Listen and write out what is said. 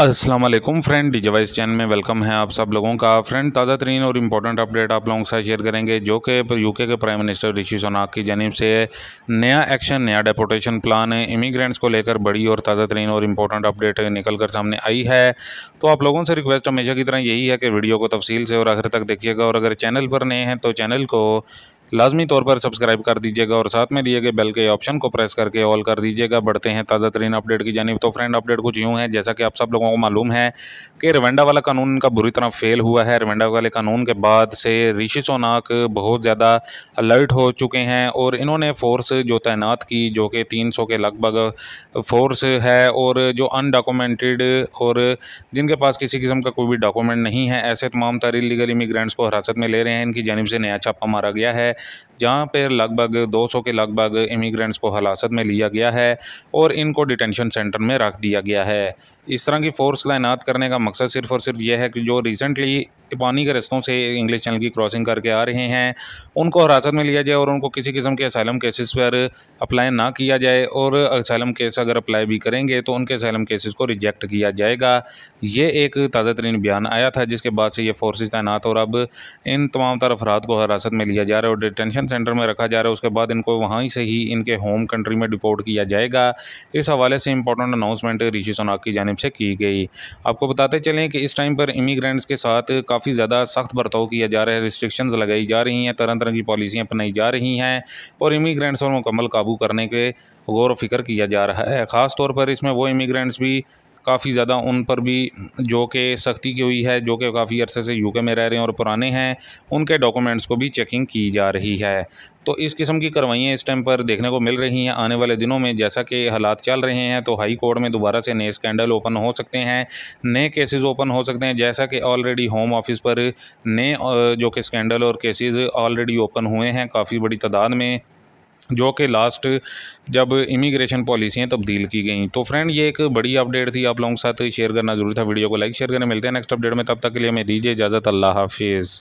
अस्सलाम वालेकुम friend, DJ voice channel में वेलकम है आप सब लोगों का। फ्रेंड, ताज़ा तरीन और इम्पोर्टेंट अपडेट आप लोगों के साथ शेयर करेंगे जो कि यूके के प्राइम मिनिस्टर ऋषि सुनाक की जानिब से नया एक्शन, नया डेपोटेशन प्लान है इमिग्रेंट्स को लेकर। बड़ी और ताज़ा तरीन और इम्पोर्टेंट अपडेट निकल कर सामने आई है। तो आप लोगों से रिक्वेस्ट हमेशा की तरह यही है कि वीडियो को तफसील से और आखिर तक देखिएगा, और अगर चैनल पर नए हैं तो चैनल को लाजमी तौर पर सब्सक्राइब कर दीजिएगा और साथ में दिए गए बेल के ऑप्शन को प्रेस करके ऑल कर दीजिएगा। बढ़ते हैं ताज़ा तरीन अपडेट की जानिब। तो फ्रेंड, अपडेट कुछ यूँ है, जैसा कि आप सब लोगों को मालूम है कि रवांडा वाला कानून का बुरी तरह फेल हुआ है। रवांडा वाले कानून के बाद से ऋषि सुनाक बहुत ज़्यादा अलर्ट हो चुके हैं और इन्होंने फ़ोर्स जो तैनात की, जो कि 300 के लगभग फ़ोर्स है, और जो अनडॉक्यूमेंटेड और जिनके पास किसी किस्म का कोई भी डॉक्यूमेंट नहीं है, ऐसे तमाम तार इलीगल इमिग्रेंट्स को हिरासत में ले रहे हैं। इनकी जानिब से नया छापा मारा गया है जहां पर लगभग 200 के लगभग इमिग्रेंट्स को हिरासत में लिया गया है और इनको डिटेंशन सेंटर में रख दिया गया है। इस तरह की फ़ोर्स तैनात करने का मकसद सिर्फ़ और सिर्फ यह है कि जो रिसेंटली पानी के रस्तों से इंग्लिश चैनल की क्रॉसिंग करके आ रहे हैं उनको हिरासत में लिया जाए और उनको किसी किस्म के असाइलम केसेस पर अप्लाई ना किया जाए, और असाइलम केस अगर अप्लाई भी करेंगे तो उनके असाइलम केसेस को रिजेक्ट किया जाएगा। ये एक ताज़ा तरीन बयान आया था जिसके बाद से ये फोर्सेस तैनात और अब इन तमाम तरफ अफराद को हिरासत में लिया जा रहा है और डिटेंशन सेंटर में रखा जा रहा है। उसके बाद इनको वहीं से ही इनके होम कंट्री में डिपोर्ट किया जाएगा। इस हवाले से इंपॉर्टेंट अनाउंसमेंट ऋषि सुनाक की जानिब से की गई। आपको बताते चलें कि इस टाइम पर इमिग्रेंट्स के साथ काफ़ी ज़्यादा सख्त बर्ताव किया जा रहा है, रिस्ट्रिक्शंस लगाई जा रही हैं, तरह तरह की पॉलिसियाँ अपनाई जा रही हैं और इमिग्रेंट्स पर मुकम्मल काबू करने के गौर फिक्र किया जा रहा है। ख़ास तौर पर इसमें वो इमिग्रेंट्स भी काफ़ी ज़्यादा उन पर भी जो कि सख्ती की हुई है, जो कि काफ़ी अरसे से यूके में रह रहे हैं और पुराने हैं, उनके डॉक्यूमेंट्स को भी चेकिंग की जा रही है। तो इस किस्म की कार्रवाइयाँ इस टाइम पर देखने को मिल रही हैं। आने वाले दिनों में जैसा कि हालात चल रहे हैं तो हाई कोर्ट में दोबारा से नए स्कैंडल ओपन हो सकते हैं, नए केसेस ओपन हो सकते हैं, जैसा कि ऑलरेडी होम ऑफिस पर नए जो कि स्कैंडल और केसेस ऑलरेडी ओपन हुए हैं काफ़ी बड़ी तादाद में, जो कि लास्ट जब इमिग्रेशन पॉलिसियाँ तब्दील की गई। तो फ्रेंड, ये एक बड़ी अपडेट थी, आप लोगों के साथ शेयर करना ज़रूरी था। वीडियो को लाइक शेयर करें, मिलते हैं नेक्स्ट अपडेट में, तब तक के लिए हमें दीजिए इजाज़त। अल्लाह हाफिज़।